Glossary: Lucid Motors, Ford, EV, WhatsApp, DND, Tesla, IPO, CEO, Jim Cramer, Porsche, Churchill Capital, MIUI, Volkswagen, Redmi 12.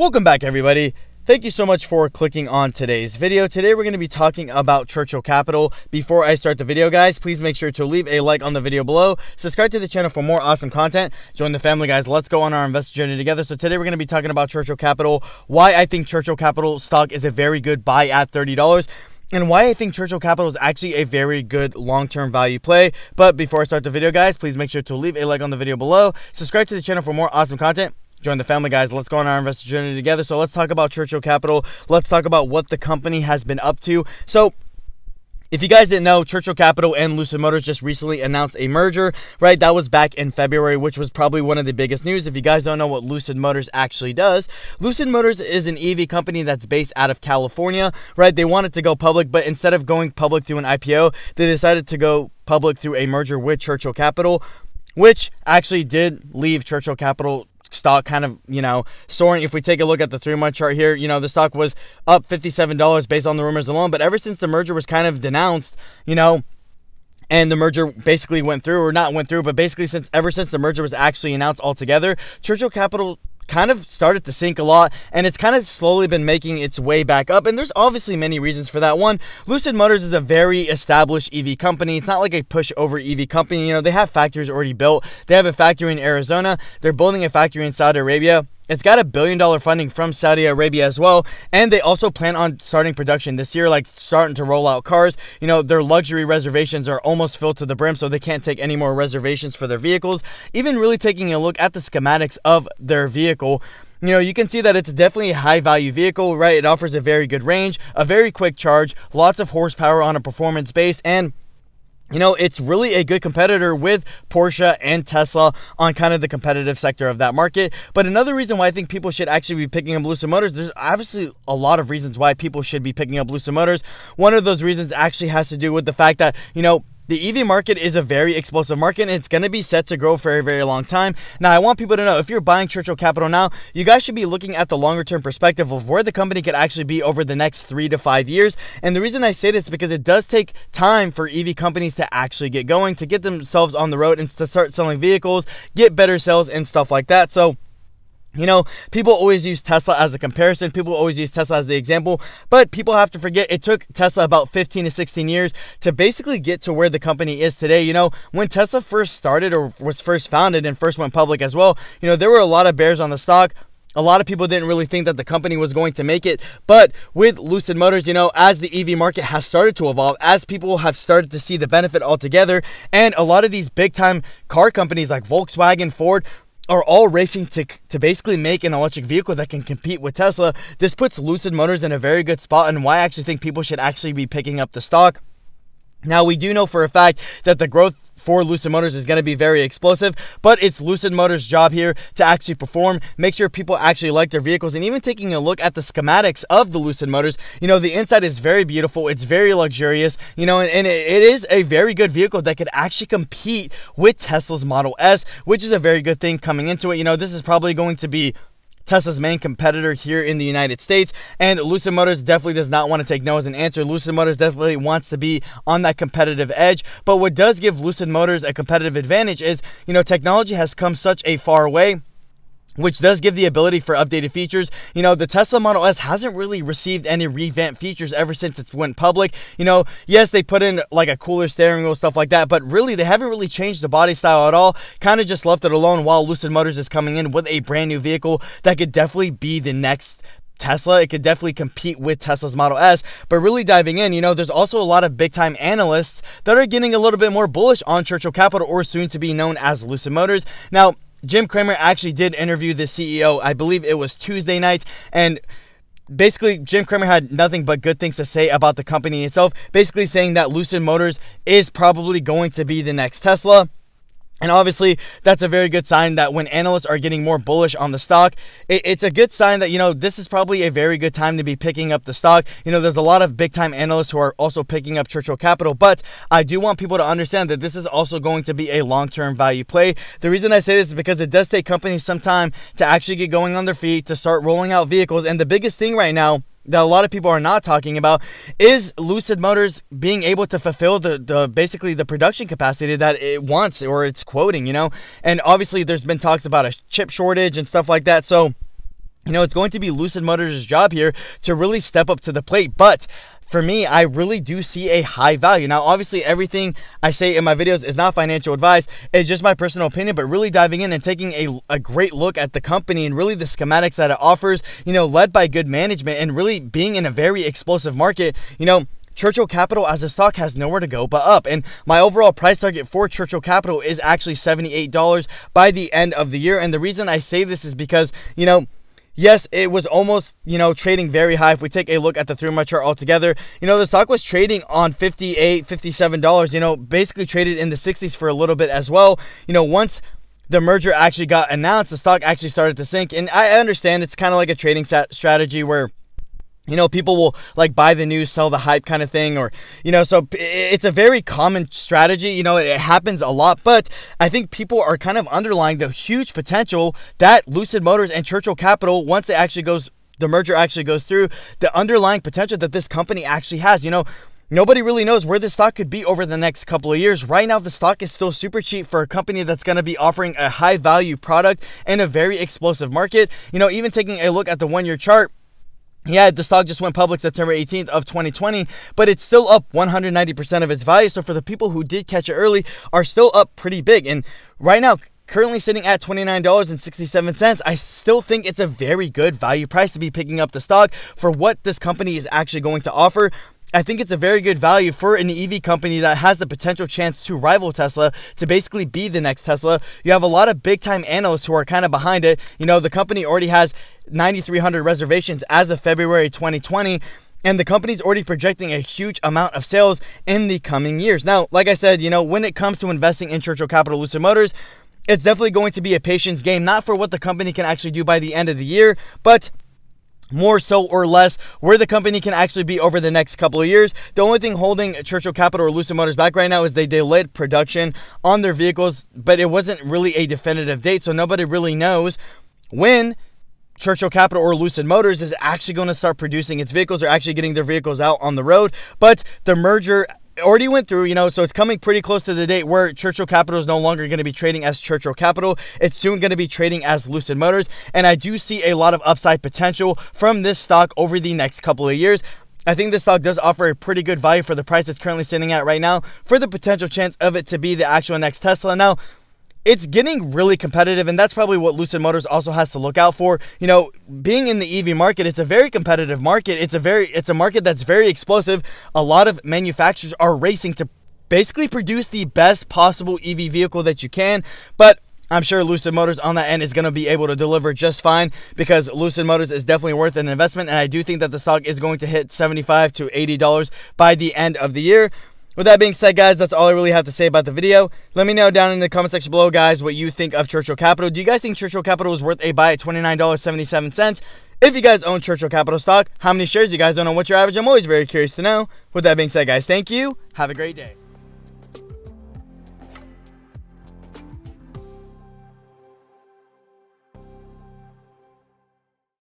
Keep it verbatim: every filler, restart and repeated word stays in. Welcome back, everybody. Thank you so much for clicking on today's video. Today we're going to be talking about Churchill Capital. Before I start the video, guys, please make sure to leave a like on the video below. Subscribe to the channel for more awesome content. Join the family, guys. Let's go on our investor journey together. So today we're going to be talking about Churchill Capital, why I think Churchill Capital stock is a very good buy at thirty dollars. And why I think Churchill Capital is actually a very good long-term value play. But before I start the video, guys, please make sure to leave a like on the video below. Subscribe to the channel for more awesome content. Join the family, guys. Let's go on our investor journey together. So let's talk about Churchill Capital. Let's talk about what the company has been up to. So if you guys didn't know, Churchill Capital and Lucid Motors just recently announced a merger, right? That was back in February, which was probably one of the biggest news. If you guys don't know what Lucid Motors actually does, Lucid Motors is an E V company that's based out of California, right? They wanted to go public, but instead of going public through an I P O, they decided to go public through a merger with Churchill Capital, which actually did leave Churchill Capital stock kind of, you know, soaring. If we take a look at the three-month chart here, you know, the stock was up fifty-seven dollars based on the rumors alone. But ever since the merger was kind of denounced, you know, and the merger basically went through, or not went through, but basically since ever since the merger was actually announced altogether, Churchill Capital kind of started to sink a lot, and it's kind of slowly been making its way back up. And there's obviously many reasons for that. One, Lucid Motors is a very established E V company. It's not like a pushover E V company. You know, they have factories already built. They have a factory in Arizona. They're building a factory in Saudi Arabia. It's got a billion dollar funding from Saudi Arabia as well. And they also plan on starting production this year, like starting to roll out cars. You know, their luxury reservations are almost filled to the brim, so they can't take any more reservations for their vehicles. Even really taking a look at the schematics of their vehicle, you know, you can see that it's definitely a high value vehicle, right? It offers a very good range, a very quick charge, lots of horsepower on a performance base, and you know, it's really a good competitor with Porsche and Tesla on kind of the competitive sector of that market. But another reason why I think people should actually be picking up Lucid Motors, there's obviously a lot of reasons why people should be picking up Lucid Motors. One of those reasons actually has to do with the fact that, you know, the E V market is a very explosive market, and it's going to be set to grow for a very long time. Now, I want people to know, if you're buying Churchill Capital now, you guys should be looking at the longer-term perspective of where the company could actually be over the next three to five years. And the reason I say this is because it does take time for E V companies to actually get going, to get themselves on the road and to start selling vehicles, get better sales and stuff like that. So, you know, people always use Tesla as a comparison. People always use Tesla as the example, but people have to forget it took Tesla about fifteen to sixteen years to basically get to where the company is today. You know, when Tesla first started or was first founded and first went public as well, you know, there were a lot of bears on the stock. A lot of people didn't really think that the company was going to make it. But with Lucid Motors, you know, as the E V market has started to evolve, as people have started to see the benefit altogether, and a lot of these big time car companies like Volkswagen, Ford, are all racing to, to basically make an electric vehicle that can compete with Tesla. This puts Lucid Motors in a very good spot, and why I actually think people should actually be picking up the stock. Now, we do know for a fact that the growth for Lucid Motors is going to be very explosive, but it's Lucid Motors' job here to actually perform, make sure people actually like their vehicles. And even taking a look at the schematics of the Lucid Motors, you know, the inside is very beautiful. It's very luxurious, you know, and, and it is a very good vehicle that could actually compete with Tesla's Model S, which is a very good thing coming into it. You know, this is probably going to be Tesla's main competitor here in the United States, and Lucid Motors definitely does not want to take no as an answer. Lucid Motors definitely wants to be on that competitive edge. But what does give Lucid Motors a competitive advantage is, you know, technology has come such a far way, which does give the ability for updated features. You know, the Tesla Model S hasn't really received any revamped features ever since it went public. You know, yes, they put in like a cooler steering wheel, stuff like that, but really they haven't really changed the body style at all. Kind of just left it alone while Lucid Motors is coming in with a brand new vehicle that could definitely be the next Tesla. It could definitely compete with Tesla's Model S. But really diving in, you know, there's also a lot of big time analysts that are getting a little bit more bullish on Churchill Capital, or soon to be known as Lucid Motors. Now, Jim Cramer actually did interview the C E O, I believe it was Tuesday night, and basically Jim Cramer had nothing but good things to say about the company itself, basically saying that Lucid Motors is probably going to be the next Tesla. And obviously, that's a very good sign that when analysts are getting more bullish on the stock, it, it's a good sign that, you know, this is probably a very good time to be picking up the stock. You know, there's a lot of big time analysts who are also picking up Churchill Capital, but I do want people to understand that this is also going to be a long-term value play. The reason I say this is because it does take companies some time to actually get going on their feet, to start rolling out vehicles. And the biggest thing right now that a lot of people are not talking about is Lucid Motors being able to fulfill the, the basically the production capacity that it wants, or it's quoting, you know. And obviously there's been talks about a chip shortage and stuff like that. So you know, it's going to be Lucid Motors' job here to really step up to the plate. But for me, I really do see a high value. Now, obviously, everything I say in my videos is not financial advice. It's just my personal opinion, but really diving in and taking a, a great look at the company and really the schematics that it offers, you know, led by good management and really being in a very explosive market, you know, Churchill Capital as a stock has nowhere to go but up. And my overall price target for Churchill Capital is actually seventy-eight dollars by the end of the year. And the reason I say this is because, you know, yes, it was almost, you know, trading very high. If we take a look at the three-month chart altogether, you know, the stock was trading on fifty-eight, fifty-seven dollars, you know, basically traded in the sixties for a little bit as well. You know, once the merger actually got announced, the stock actually started to sink. And I understand it's kind of like a trading strategy where, you know, people will like buy the news, sell the hype kind of thing, or, you know, so it's a very common strategy. You know, it happens a lot, but I think people are kind of underlying the huge potential that Lucid Motors and Churchill Capital, once it actually goes, the merger actually goes through, the underlying potential that this company actually has. You know, nobody really knows where this stock could be over the next couple of years. Right now, the stock is still super cheap for a company that's going to be offering a high value product in a very explosive market. You know, even taking a look at the one-year chart, yeah, the stock just went public September eighteenth of twenty twenty, but it's still up one hundred ninety percent of its value. So for the people who did catch it early, are still up pretty big. And right now, currently sitting at twenty-nine dollars and sixty-seven cents, I still think it's a very good value price to be picking up the stock for what this company is actually going to offer. I think it's a very good value for an E V company that has the potential chance to rival Tesla, to basically be the next Tesla. You have a lot of big-time analysts who are kind of behind it. You know, the company already has nine thousand three hundred reservations as of February twenty twenty, and the company's already projecting a huge amount of sales in the coming years. Now, like I said, you know, when it comes to investing in Churchill Capital Lucid Motors, it's definitely going to be a patience game, not for what the company can actually do by the end of the year, but more so or less where the company can actually be over the next couple of years. The only thing holding Churchill Capital or Lucid Motors back right now is they delayed production on their vehicles, but it wasn't really a definitive date, so nobody really knows when Churchill Capital or Lucid Motors is actually going to start producing its vehicles or actually getting their vehicles out on the road. But the merger already went through, you know, so it's coming pretty close to the date where Churchill Capital is no longer going to be trading as Churchill Capital. It's soon going to be trading as Lucid Motors, and I do see a lot of upside potential from this stock over the next couple of years. I think this stock does offer a pretty good value for the price it's currently sitting at right now for the potential chance of it to be the actual next Tesla. Now, it's getting really competitive, and that's probably what Lucid Motors also has to look out for. You know, being in the E V market, it's a very competitive market. It's a very, it's a market that's very explosive. A lot of manufacturers are racing to basically produce the best possible E V vehicle that you can, but I'm sure Lucid Motors on that end is going to be able to deliver just fine, because Lucid Motors is definitely worth an investment, and I do think that the stock is going to hit seventy-five to eighty dollars by the end of the year. With that being said, guys, that's all I really have to say about the video. Let me know down in the comment section below, guys, what you think of Churchill Capital. Do you guys think Churchill Capital is worth a buy at twenty-nine dollars and seventy-seven cents? If you guys own Churchill Capital stock, how many shares you guys own, and what's your average? I'm always very curious to know. With that being said, guys, thank you. Have a great day.